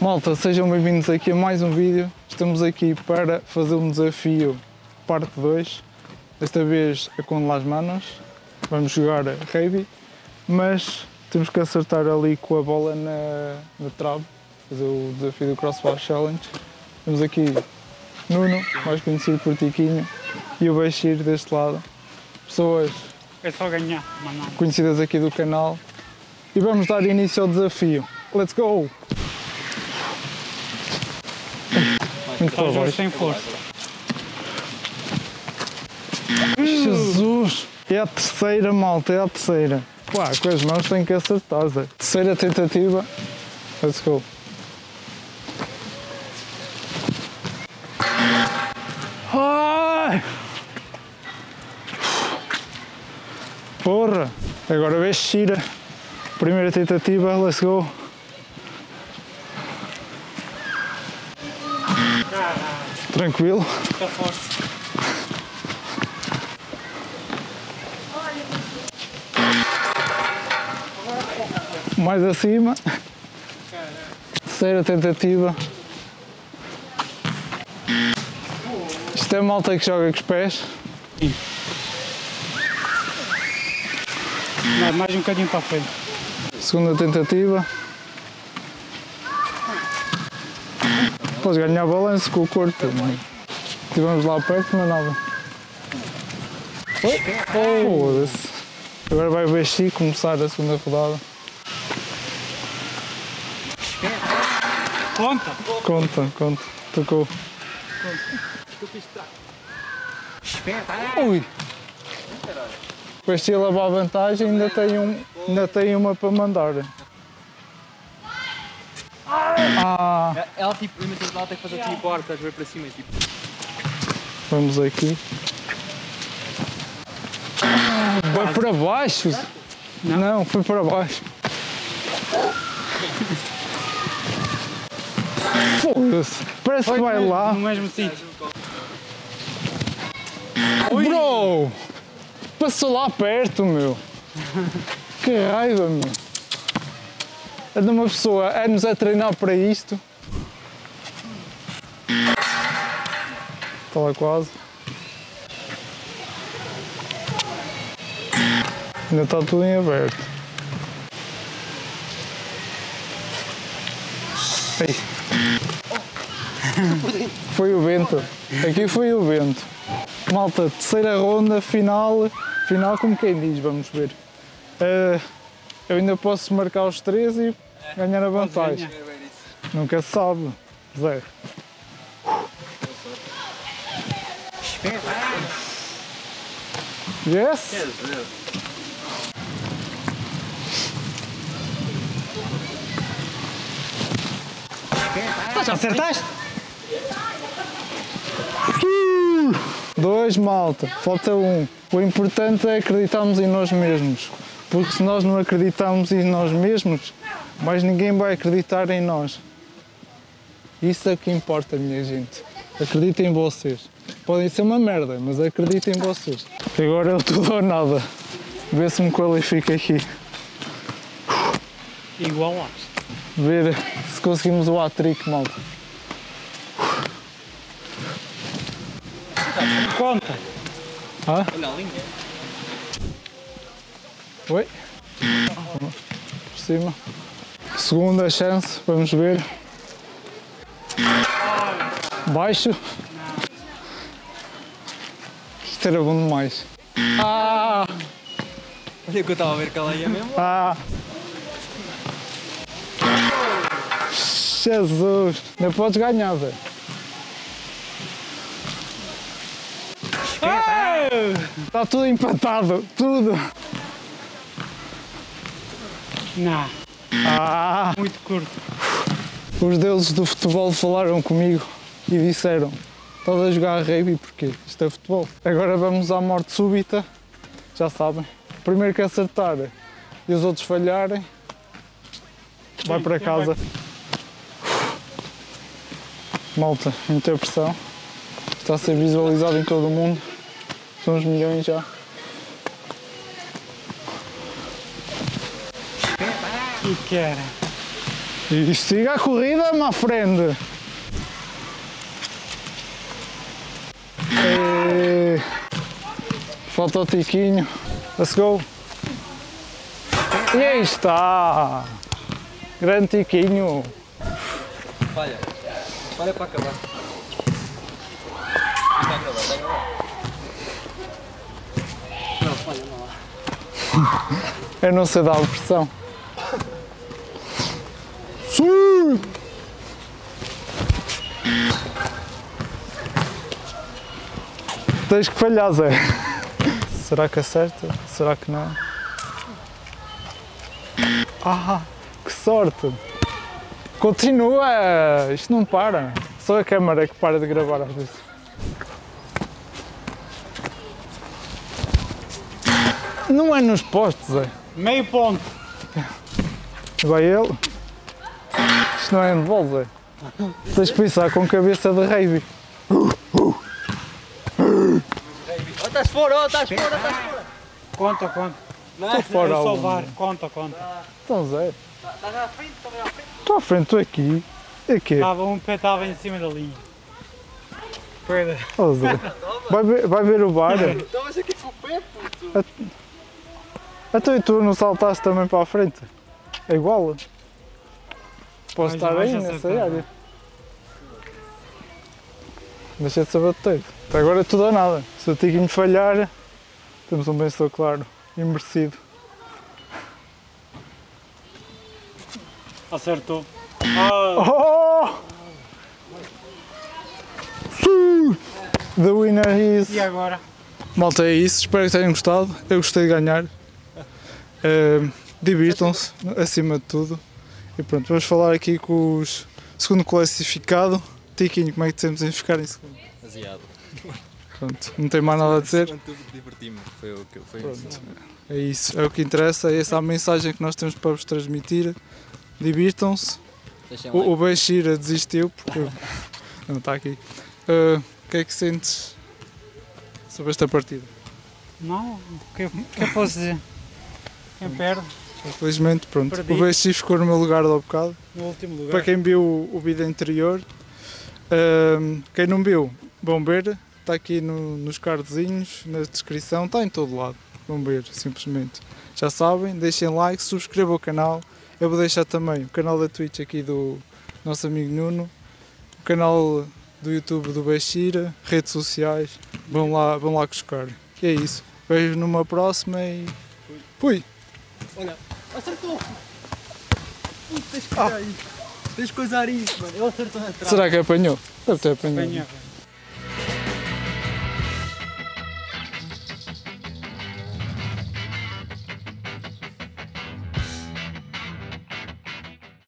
Malta, sejam bem-vindos aqui a mais um vídeo. Estamos aqui para fazer um desafio parte 2. Desta vez é com las manos. Vamos jogar rugby, mas temos que acertar ali com a bola na trave. Fazer o desafio do Crossbar Challenge. Temos aqui Nuno, mais conhecido por Tiquinho, e o Bashir deste lado. Pessoas é só ganhar, conhecidas aqui do canal. E vamos dar início ao desafio. Let's go! Muito favor, sem força. Jesus! É a terceira, malta, é a terceira. Pá, com as mãos tenho que acertar, Zé. Terceira tentativa. Let's go. Ai! Porra! Agora Beixira. Primeira tentativa, let's go. Tranquilo. Muita força. Mais acima. Terceira tentativa. Isto é malta que joga com os pés. Sim. Mais um bocadinho para a frente. Segunda tentativa. Podes ganhar balanço com o corpo também. Estivemos lá perto, mas nada. Foda-se. Agora vai o Bashir começar a segunda rodada. Conta! Conta. Tocou. Ui! Com este ele leva a vantagem, ainda tem uma para mandar. Ah. Ela tipo, imagina lá, tem que fazer tipo borda, estás a ver para cima e tipo. Vamos aqui. Vai para baixo! Não, foi para baixo. Foda-se! Parece que vai lá. No mesmo sítio. Bro! Passou lá perto, meu! Que raiva, meu! De uma pessoa anos a treinar para isto. Está lá quase. Ainda está tudo em aberto. Ei. Foi o vento. Aqui foi o vento. Malta, terceira ronda, final como quem diz, vamos ver. Eu ainda posso marcar os três e ganhar a vantagem. Nunca se sabe, Zé. Yes! Já acertaste? Dois, malta. Falta um. O importante é acreditarmos em nós mesmos. Porque se nós não acreditarmos em nós mesmos, mais ninguém vai acreditar em nós. Isso é que importa, minha gente. Acreditem em vocês. Podem ser uma merda, mas acreditem em vocês. Agora é o tudo ou nada. Ver se me qualifico aqui. Igual a ver se conseguimos o hat-trick, malta. Conta! Ah? Olha a linha. Oi? Por cima. Segunda chance, vamos ver. Baixo. Isto era bom demais. Ah! Olha que eu estava a ver que ela ia mesmo. Ah! Jesus! Não podes ganhar, velho. Está tudo empatado, tudo. Não. Ah. Muito curto. Os deuses do futebol falaram comigo e disseram: estás a jogar rugby porque isto é futebol. Agora vamos à morte súbita, já sabem. Primeiro que acertar e os outros falharem, vai para casa. Malta, muita pressão. Está a ser visualizado em todo o mundo. São uns milhões já. Que era? E siga a corrida, má frente. E... falta o Tiquinho. Let's go. E aí está. Grande Tiquinho. Falha. Falha para acabar. Vai acabar, vai acabar. Não, falha, não lá. Eu não sei dar a pressão. Sim! Tens que falhar, Zé. Será que acerta? Será que não? Ah, que sorte! Continua! Isto não para. Só a câmara que para de gravar às vezes. Não é nos postos, Zé. Meio ponto. Vai ele. Isto não é handball, Zé. Tens que pensar com cabeça de rugby. Oh, estás fora, oh, estás fora, estás fora. Conta, conta. Estou fora, eu salvar. Conta, conta. Então, Zé. Estás à frente, também à frente. Estou à frente, estou aqui. Aqui. Estava um pé, estava em cima da linha. Perda. Oh, Zé. Vai ver o bar. Estavas aqui com o pé, puto. Até e tu não saltaste também para a frente? É igual. Posso estar aí nessa área. Deixa de saber o tempo. Até agora é tudo ou nada. Se o Tiquinho falhar, temos um vencedor claro e merecido. Acertou. Oh! Oh! The winner is... E agora? Malta, é isso. Espero que tenham gostado. Eu gostei de ganhar. Divirtam-se, acima de tudo. E pronto, vamos falar aqui com o segundo classificado. Tiquinho, como é que dissemos em ficar em segundo? Aziado. Pronto, não tem mais nada a dizer. Divertimos, foi isso. É isso, é o que interessa, essa é a mensagem que nós temos para vos transmitir. Divirtam-se. O Bashir desistiu porque não está aqui. O que é que sentes sobre esta partida? Não, o que eu posso dizer? Quem perde? Infelizmente, pronto, perdi. O Bashir ficou no meu lugar de bocado. No último lugar. Para quem viu o vídeo anterior, quem não viu, vão ver, está aqui nos cardzinhos, na descrição, está em todo lado, vão ver, simplesmente. Já sabem, deixem like, subscrevam o canal, eu vou deixar também o canal da Twitch aqui do nosso amigo Nuno, o canal do YouTube do Beixira, redes sociais, vão lá buscar. E é isso, vejo numa próxima e fui! Olha, acertou! Tens que coisar isso, mano. Ele acertou na trave. Será que apanhou? Deve ter apanhado.